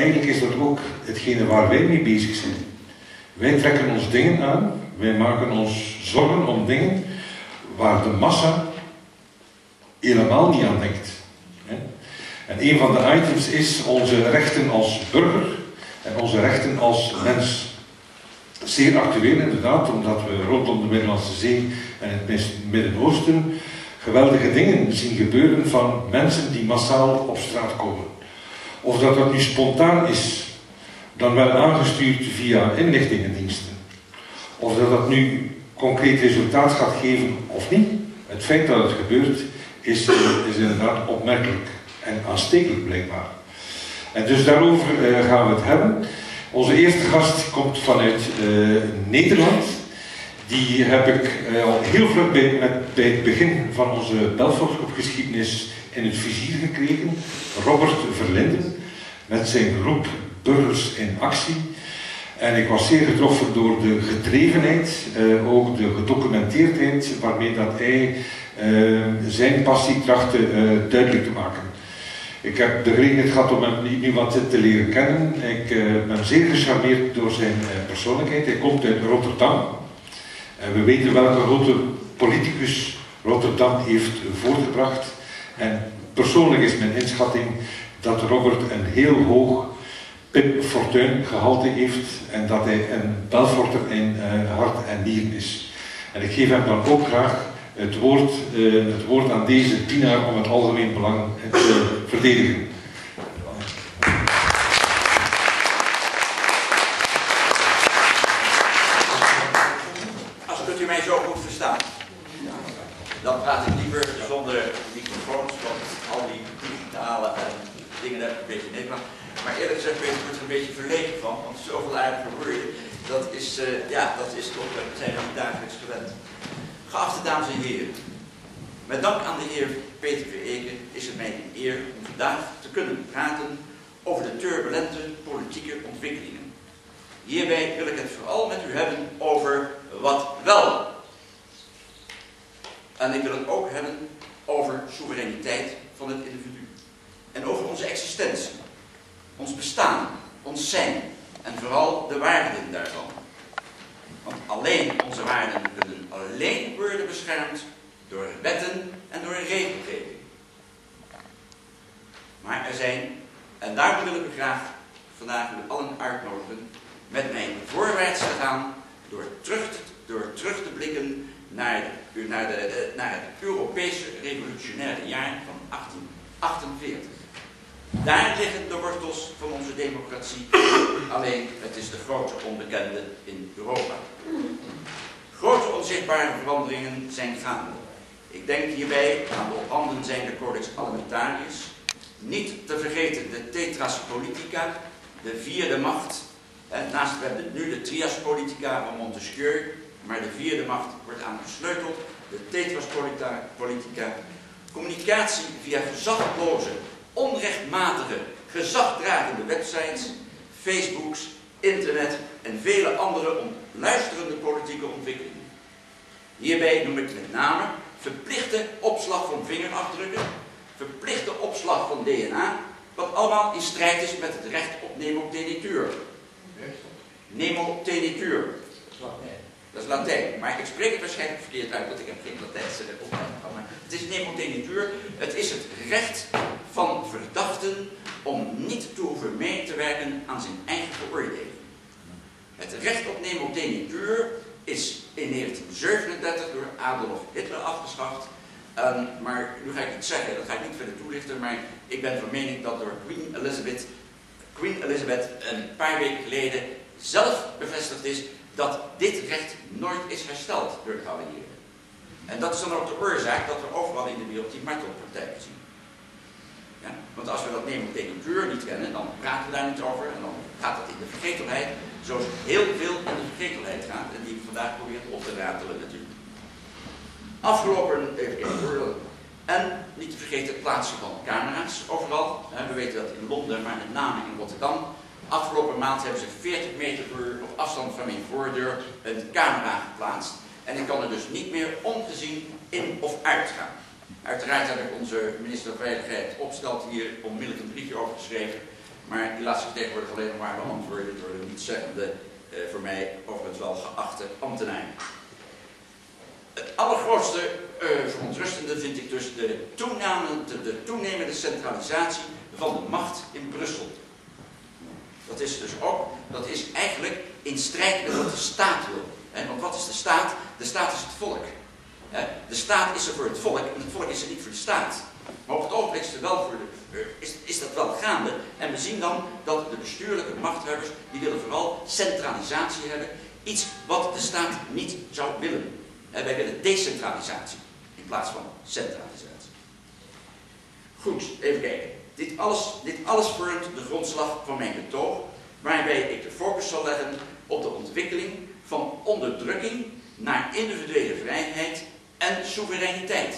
eigenlijk is dat ook hetgene waar wij mee bezig zijn. Wij trekken ons dingen aan, wij maken ons zorgen om dingen waar de massa helemaal niet aan denkt. En een van de items is onze rechten als burger en onze rechten als mens. Zeer actueel inderdaad, omdat we rondom de Middellandse Zee en het Midden-Oosten geweldige dingen zien gebeuren van mensen die massaal op straat komen. Of dat dat nu spontaan is, dan wel aangestuurd via inlichtingendiensten. Of dat dat nu concreet resultaat gaat geven of niet, het feit dat het gebeurt is inderdaad opmerkelijk en aanstekelijk blijkbaar. En dus daarover gaan we het hebben. Onze eerste gast komt vanuit Nederland. Die heb ik al heel vlug bij het begin van onze Belfort-geschiedenis in het vizier gekregen. Robert Verlinden, met zijn groep Burgers in Actie. En ik was zeer getroffen door de gedrevenheid, ook de gedocumenteerdheid waarmee dat hij zijn passie trachtte duidelijk te maken. Ik heb de gelegenheid gehad om hem nu wat te leren kennen. Ik ben zeer gecharmeerd door zijn persoonlijkheid. Hij komt uit Rotterdam. En we weten welke grote politicus Rotterdam heeft voortgebracht. En persoonlijk is mijn inschatting dat Robert een heel hoog Pim Fortuyn gehalte heeft en dat hij een Belforter in hart en nieren is. En ik geef hem dan ook graag het woord aan deze dienaar om het algemeen belang te verdedigen. Als kunt u mij zo goed verstaan, dan praat ik liever zonder microfoons, want al die digitale dingen heb ik een beetje nemen. Maar eerlijk gezegd ben ik er een beetje verlegen van, want zoveel aardige woorden, dat is, dat is toch, we zijn er dagelijks gewend. Geachte dames en heren, met dank aan de heer Peter Verlinden is het mij een eer om vandaag te kunnen praten over de turbulente politieke ontwikkelingen. Hierbij wil ik het vooral met u hebben over wat wel. En ik wil het ook hebben over soevereiniteit van het individu. En over onze existentie, ons bestaan, ons zijn en vooral de waarden daarvan. Want alleen onze waarden kunnen alleen worden beschermd door wetten en door regelgeving. Maar er zijn, en daarom wil ik u graag vandaag u allen uitnodigen, met mij voorwaarts te gaan door terug te blikken naar het Europese revolutionaire jaar van 1848. Daar liggen de wortels van onze democratie, alleen het is de grote onbekende in Europa. Grote onzichtbare veranderingen zijn gaande. Ik denk hierbij aan de op handen zijnde Codex Alimentarius, niet te vergeten de Tetraspolitica, de vierde macht, en naast we hebben nu de Trias Politica van Montesquieu, maar de vierde macht wordt aangesleuteld, de Tetraspolitica, communicatie via gezagloze, onrechtmatige, gezagdragende websites, Facebooks, internet en vele andere ontluisterende politieke ontwikkelingen. Hierbij noem ik met name verplichte opslag van vingerafdrukken, verplichte opslag van DNA, wat allemaal in strijd is met het recht op nemo tenetur. Nemo tenetur. Dat is Latijn, maar ik spreek het waarschijnlijk verkeerd uit, want ik heb geen Latijnse opleiding gehad. Maar het is nemo tenetur, het is het recht van verdachten om niet te hoeven mee te werken aan zijn eigen veroordeling. Het recht op nemo tenetur is in 1937 door Adolf Hitler afgeschaft. Maar nu ga ik iets zeggen, dat ga ik niet verder toelichten, maar ik ben van mening dat door Queen Elizabeth een paar weken geleden zelf bevestigd is dat dit recht nooit is hersteld door de geallieerden. En dat is dan ook de oorzaak dat we overal in de wereld die martelpraktijken zien. Ja, want als we dat nemo tenetur niet kennen, dan praten we daar niet over en dan gaat dat in de vergetelheid, zoals heel veel in de vergetelheid gaat en die we vandaag proberen op te ratelen natuurlijk. Afgelopen en niet te vergeten het plaatsen van camera's overal. We weten dat in Londen, maar met name in Rotterdam. Afgelopen maand hebben ze 40 meter per uur op afstand van mijn voordeur een camera geplaatst. En ik kan er dus niet meer ongezien in of uit gaan. Uiteraard heb ik onze minister van Veiligheid Opstelt hier onmiddellijk een briefje over geschreven. Maar die laat zich tegenwoordig alleen maar beantwoorden door de nietszeggende, voor mij overigens wel geachte ambtenaren. Het allergrootste verontrustende vind ik dus de toenemende centralisatie van de macht in Brussel. Dat is dus ook, dat is eigenlijk in strijd met wat de staat wil. En wat is de staat? De staat is het volk. De staat is er voor het volk en het volk is er niet voor de staat. Maar op het ogenblik is, is dat wel gaande. En we zien dan dat de bestuurlijke machthebbers, die willen vooral centralisatie hebben. Iets wat de staat niet zou willen. En wij willen decentralisatie in plaats van centralisatie. Goed, even kijken. Dit alles vormt de grondslag van mijn betoog, waarbij ik de focus zal leggen op de ontwikkeling van onderdrukking naar individuele vrijheid en soevereiniteit.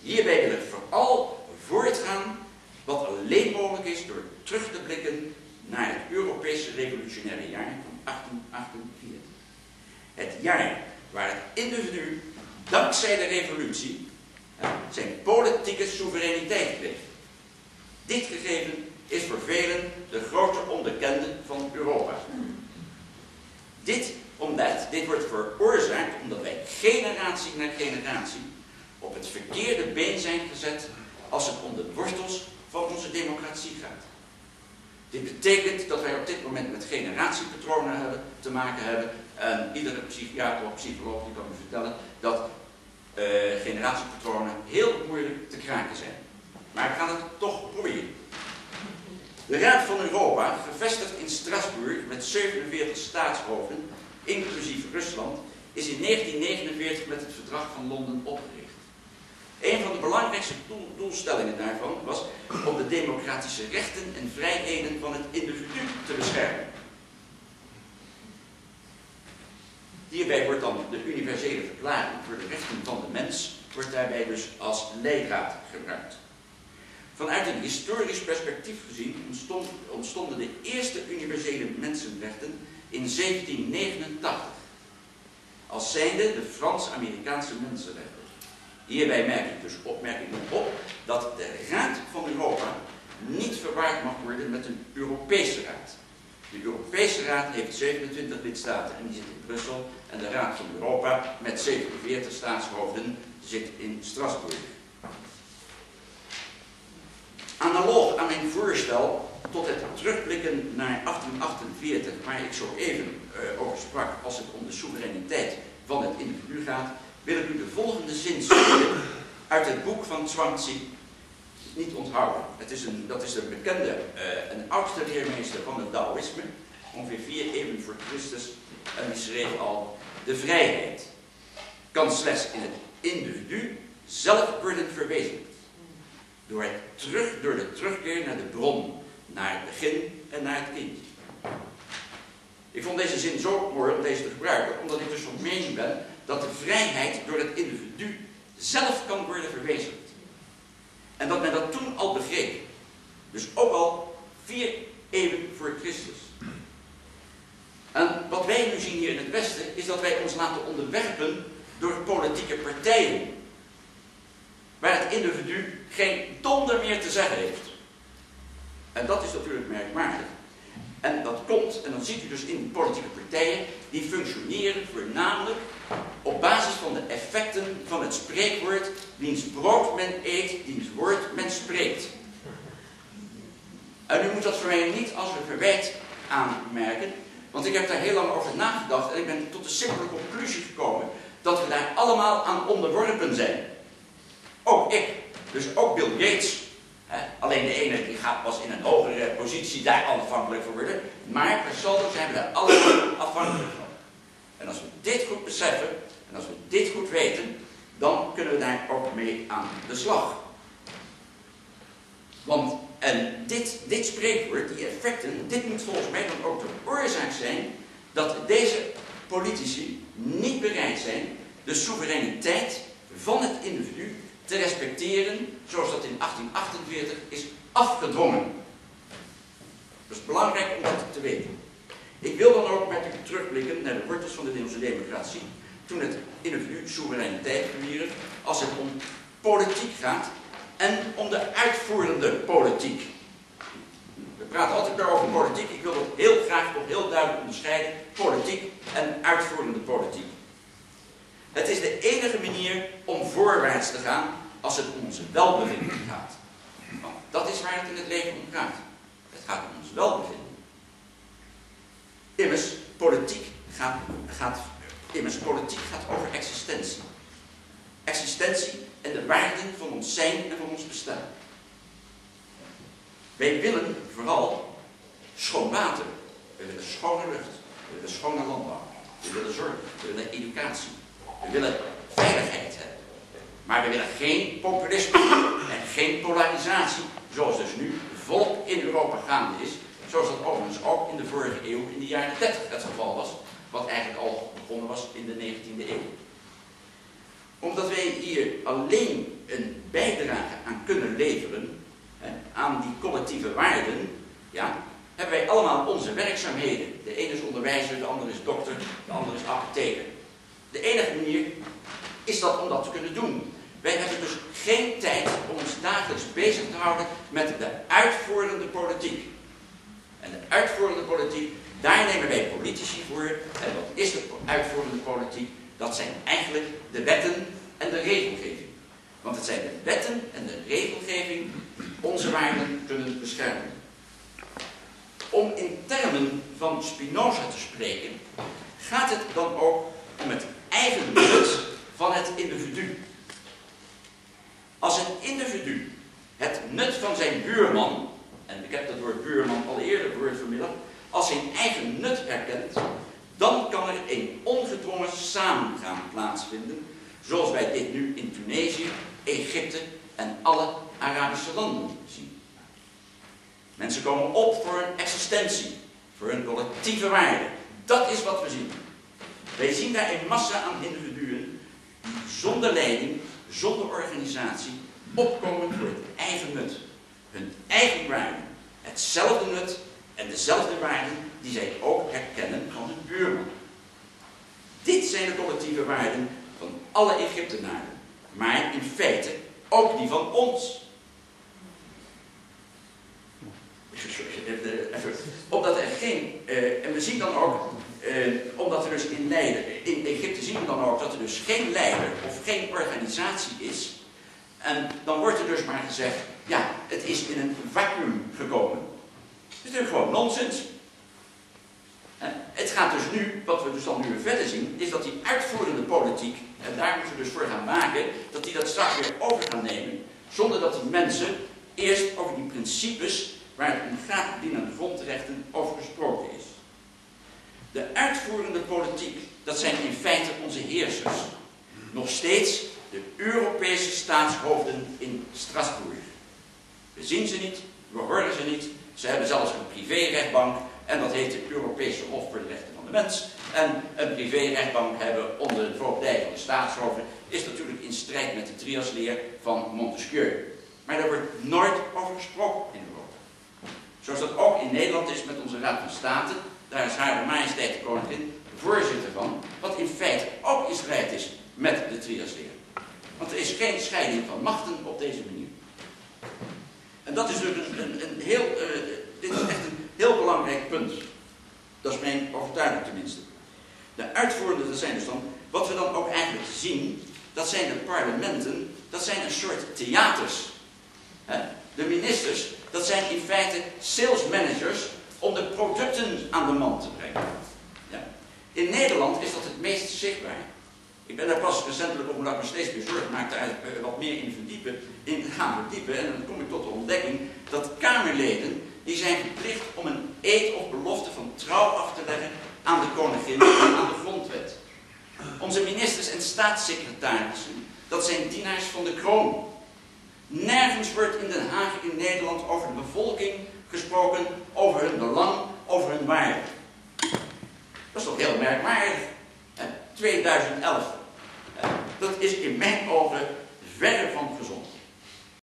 Hierbij wil ik vooral voortgaan wat alleen mogelijk is door terug te blikken naar het Europese revolutionaire jaar van 1848. Het jaar waar het individu dankzij de revolutie zijn politieke soevereiniteit kreeg. Dit gegeven is voor velen de grote onbekende van Europa. Dit wordt veroorzaakt omdat wij generatie na generatie op het verkeerde been zijn gezet als het om de wortels van onze democratie gaat. Dit betekent dat wij op dit moment met generatiepatronen te maken hebben. En iedere psychiater of psycholoog die kan me vertellen dat generatiepatronen heel moeilijk te kraken zijn. Maar we gaan het toch proberen. De Raad van Europa, gevestigd in Straatsburg met 47 staatshoofden, inclusief Rusland, is in 1949 met het Verdrag van Londen opgericht. Een van de belangrijkste doelstellingen daarvan was om de democratische rechten en vrijheden van het individu te beschermen. Hierbij wordt dan de universele verklaring voor de rechten van de mens, wordt daarbij dus als leidraad gebruikt. Vanuit een historisch perspectief gezien ontstonden de eerste universele mensenrechten in 1789, als zijnde de Frans-Amerikaanse mensenrechten. Hierbij merk ik dus opmerkingen op dat de Raad van Europa niet verwaard mag worden met een Europese Raad. De Europese Raad heeft 27 lidstaten en die zit in Brussel. En de Raad van Europa met 47 staatshoofden zit in Straatsburg. Analoog aan mijn voorstel tot het terugblikken naar 1848, waar ik zo even over sprak als het om de soevereiniteit van het individu gaat, wil ik u de volgende zin uit het boek van Zhuangzi niet onthouden. Het is dat is een bekende en oudste leermeester van het Taoïsme, ongeveer 4 eeuwen voor Christus, en die schreef al: de vrijheid kan slechts in het individu zelf worden verwezenlijkt door de terugkeer naar de bron, naar het begin en naar het kind. Ik vond deze zin zo mooi om deze te gebruiken, omdat ik dus van mening ben dat de vrijheid door het individu zelf kan worden verwezenlijkt. En dat men dat toen al begreep. Dus ook al 4 eeuwen voor Christus. En wat wij nu zien hier in het Westen is dat wij ons laten onderwerpen door politieke partijen. Waar het individu geen donder meer te zeggen heeft. En dat is natuurlijk merkwaardig. En dat komt, en dat ziet u dus in politieke partijen, die functioneren voornamelijk op basis van de effecten van het spreekwoord: wiens brood men eet, diens woord men spreekt. En u moet dat voor mij niet als een verwijt aanmerken, want ik heb daar heel lang over nagedacht en ik ben tot de simpele conclusie gekomen dat we daar allemaal aan onderworpen zijn. Ook ik, dus ook Bill Gates. Alleen de ene die gaat pas in een hogere positie daar afhankelijk voor worden, maar persoonlijk zijn we daar allemaal afhankelijk van. En als we dit goed beseffen, en als we dit goed weten, dan kunnen we daar ook mee aan de slag. Want, en dit spreekwoord, die effecten, dit moet volgens mij dan ook de oorzaak zijn dat deze politici niet bereid zijn de soevereiniteit van het individu te respecteren, zoals dat in 1848 is afgedwongen. Dat is belangrijk om dat te weten. Ik wil dan ook met u terugblikken naar de wortels van de Nederlandse democratie, toen het individu soevereiniteit verwierf als het om politiek gaat en om de uitvoerende politiek. praat altijd maar over politiek. Ik wil het heel graag nog heel duidelijk onderscheiden. Politiek en uitvoerende politiek. Het is de enige manier om voorwaarts te gaan als het om ons welbevinden gaat. Want dat is waar het in het leven om gaat. Het gaat om ons welbevinden. Immers, politiek gaat over existentie. Existentie en de waarden van ons zijn en van ons bestaan. Wij willen vooral schoon water, we willen schone lucht, we willen schone landbouw, we willen zorg, we willen educatie, we willen veiligheid hebben. Maar we willen geen populisme en geen polarisatie, zoals dus nu volop in Europa gaande is, zoals dat overigens ook in de vorige eeuw, in de jaren 30 het geval was, wat eigenlijk al begonnen was in de 19e eeuw. Omdat wij hier alleen een bijdrage aan kunnen leveren, aan die collectieve waarden, ja, hebben wij allemaal onze werkzaamheden. De ene is onderwijzer, de ander is dokter, de ander is apotheker. De enige manier is dat om dat te kunnen doen. Wij hebben dus geen tijd om ons dagelijks bezig te houden met de uitvoerende politiek. En de uitvoerende politiek, daar nemen wij politici voor. En wat is de uitvoerende politiek? Dat zijn eigenlijk de wetten en de regelgeving. Want het zijn de wetten en de regelgeving die onze waarden kunnen beschermen. Om in termen van Spinoza te spreken, gaat het dan ook om het eigen nut van het individu. Als een individu het nut van zijn buurman, en ik heb dat woord buurman al eerder gehoord vanmiddag, als zijn eigen nut herkent, dan kan er een ongedwongen samengaan plaatsvinden, zoals wij dit nu in Tunesië, Egypte en alle Arabische landen zien. Mensen komen op voor hun existentie, voor hun collectieve waarde. Dat is wat we zien. Wij zien daar een massa aan individuen die zonder leiding, zonder organisatie opkomen voor het eigen nut. Hun eigen waarde, hetzelfde nut en dezelfde waarden die zij ook herkennen van hun buurman. Dit zijn de collectieve waarden van alle Egyptenaren, maar in feite ook die van ons. Omdat er geen, en we zien dan ook, omdat er dus in Leiden, in Egypte zien we dan ook dat er dus geen leider of geen organisatie is. En dan wordt er dus maar gezegd, ja, het is in een vacuüm gekomen. Dat is natuurlijk gewoon nonsens. Het gaat dus nu, wat we dus dan nu verder zien, is dat die uitvoerende politiek, en daar moeten we dus voor gaan maken, dat die dat straks weer over gaan nemen, zonder dat die mensen eerst over die principes waar het om gaat binnen de grondrechten over gesproken is. De uitvoerende politiek, dat zijn in feite onze heersers. Nog steeds de Europese staatshoofden in Straatsburg. We zien ze niet, we horen ze niet, ze hebben zelfs een privérechtbank en dat heet de Europese Hof voor de Rechten van de Mens. En een privérechtbank hebben onder de voogdij van de staatshoofden is natuurlijk in strijd met de triasleer van Montesquieu. Maar daar wordt nooit over gesproken in Europa. Zoals dat ook in Nederland is met onze Raad van State, daar is Hare Majesteit de Koningin voorzitter van, wat in feite ook in strijd is met de triasleer. Want er is geen scheiding van machten op deze manier. En dat is dus een heel belangrijk punt. Dat is mijn overtuiging tenminste. De uitvoerende, dat zijn dus dan, wat we dan ook eigenlijk zien, dat zijn de parlementen, dat zijn een soort theaters. De ministers, dat zijn in feite salesmanagers om de producten aan de man te brengen. Ja. In Nederland is dat het meest zichtbaar. Ik ben daar pas recentelijk om, omdat ik me steeds meer zorgen maakte, wat meer in gaan verdiepen. En dan kom ik tot de ontdekking dat Kamerleden, die zijn verplicht om een eed of belofte van trouw af te leggen aan de koningin en aan de grondwet. Onze ministers en staatssecretarissen, dat zijn dienaars van de kroon. Nergens wordt in Den Haag in Nederland over de bevolking gesproken, over hun belang, over hun waarde. Dat is toch heel merkwaardig. 2011. Dat is in mijn ogen verre van